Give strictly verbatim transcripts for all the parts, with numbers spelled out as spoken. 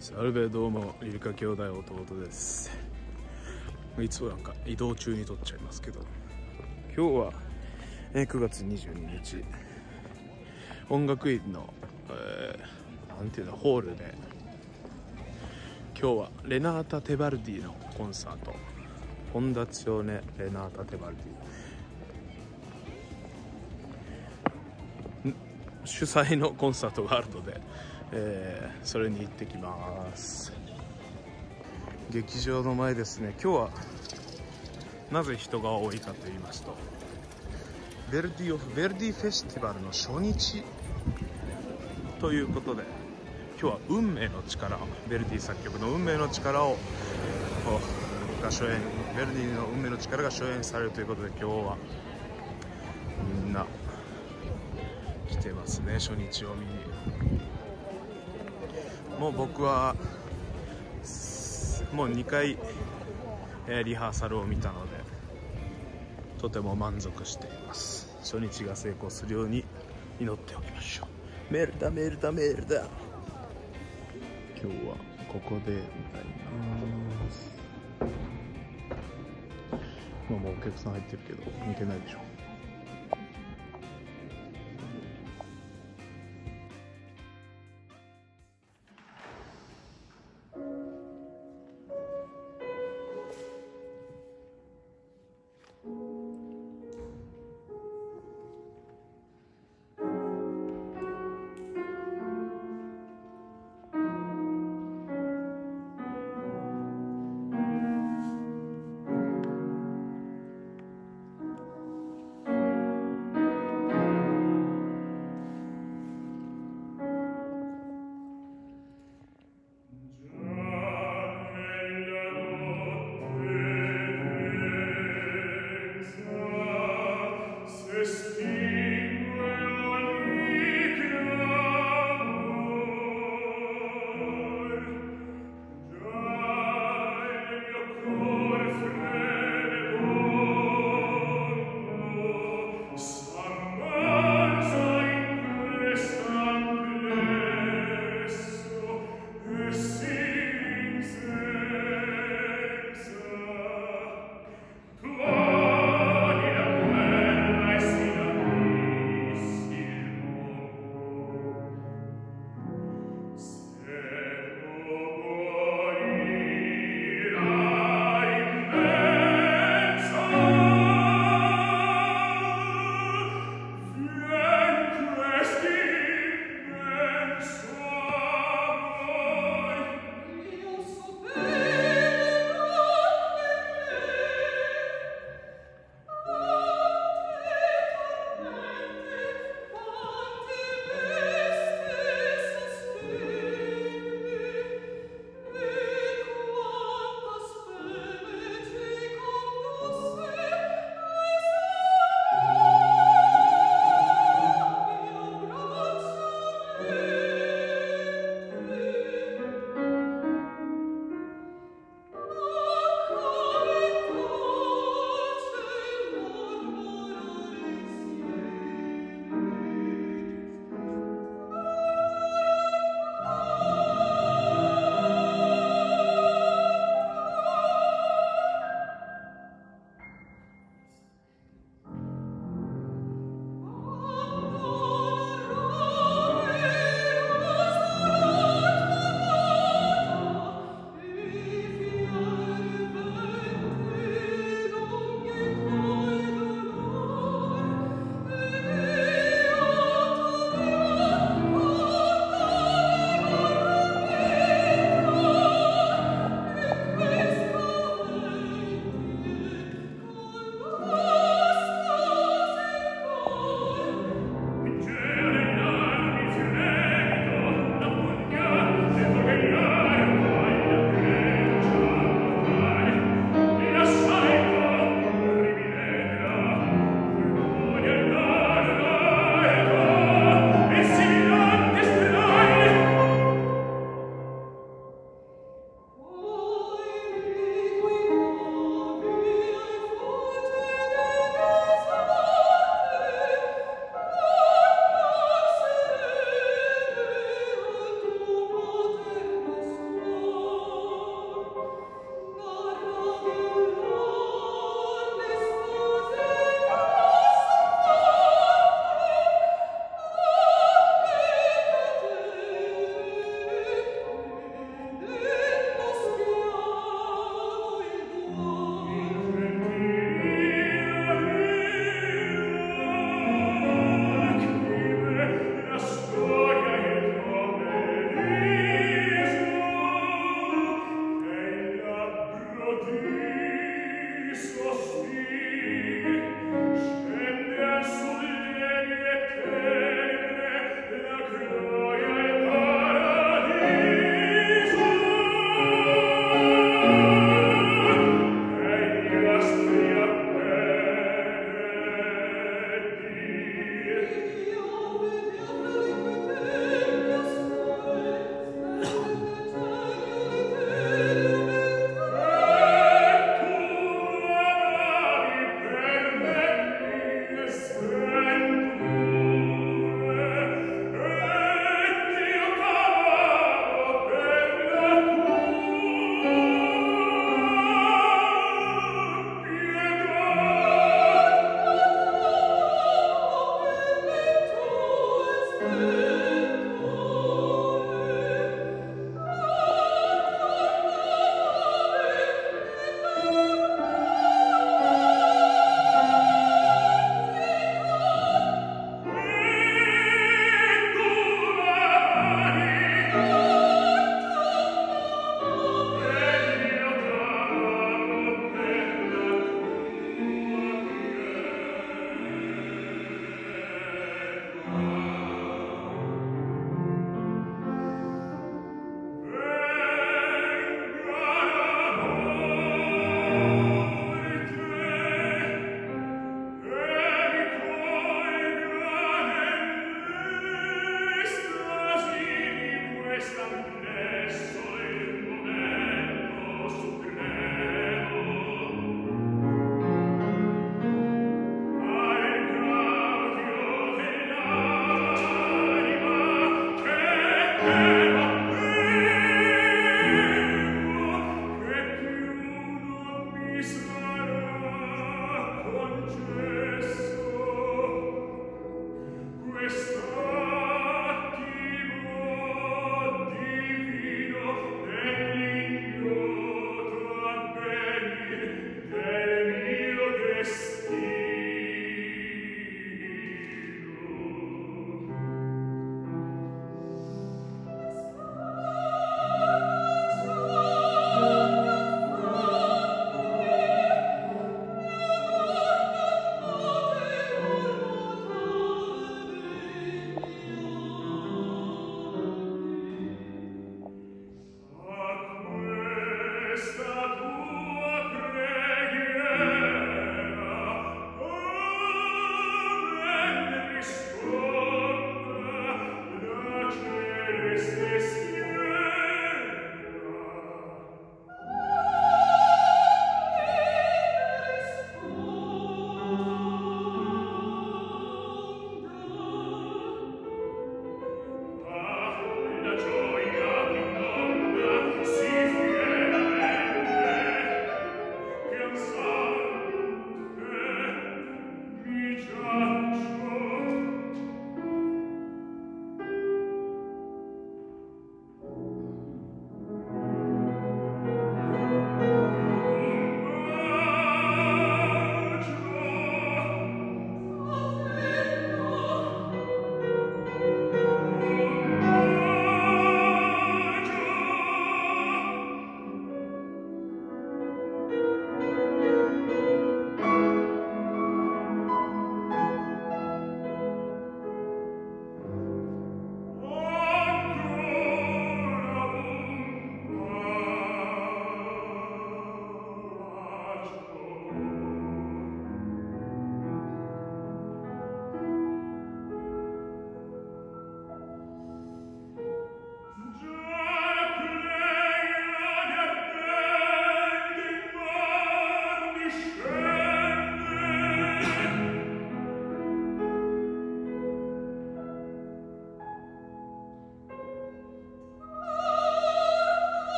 サルベどうもリルカ兄弟弟です。いつもなんか移動中に撮っちゃいますけど、今日はくがつにじゅうににち音楽院の、えー、なんていうのホールで、今日はレナータ・テバルディのコンサート、フォンダチオネ・レナータ・テバルディ主催のコンサートがあるので、えー、それに行ってきます。劇場の前ですね。今日はなぜ人が多いかと言いますと、ヴェルディ・オフ・ヴェルディフェスティバルの初日ということで、今日は運命の力、ヴェルディ作曲の運命の力をが初演、ヴェルディの運命の力が初演されるということで、今日はみんな来てますね、初日を見に。もう僕はもうにかい、えー、リハーサルを見たので、とても満足しています。初日が成功するように祈っておきましょう。メールだメールだメールだ。今日はここで歌います。まあもうお客さん入ってるけど抜けないでしょ。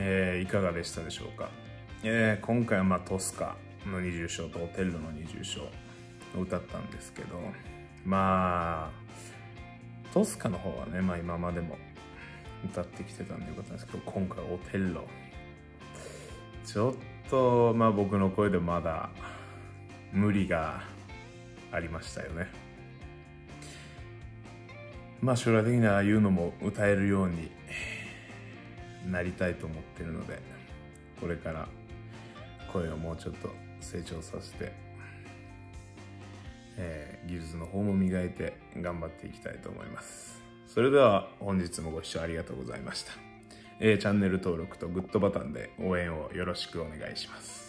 えー、いかがでしたでしょうか。えー、今回はまあトスカのにじゅう章とオテルロのにじゅう章を歌ったんですけど、まあトスカの方はね、まあ、今までも歌ってきてたんでよかったんですけど、今回オテルロちょっとまあ僕の声でまだ無理がありましたよね。まあ将来的にはああいうのも歌えるようになりたいと思ってるので、これから声をもうちょっと成長させて、えー、技術の方も磨いて頑張っていきたいと思います。それでは本日もご視聴ありがとうございました。えー、チャンネル登録とグッドボタンで応援をよろしくお願いします。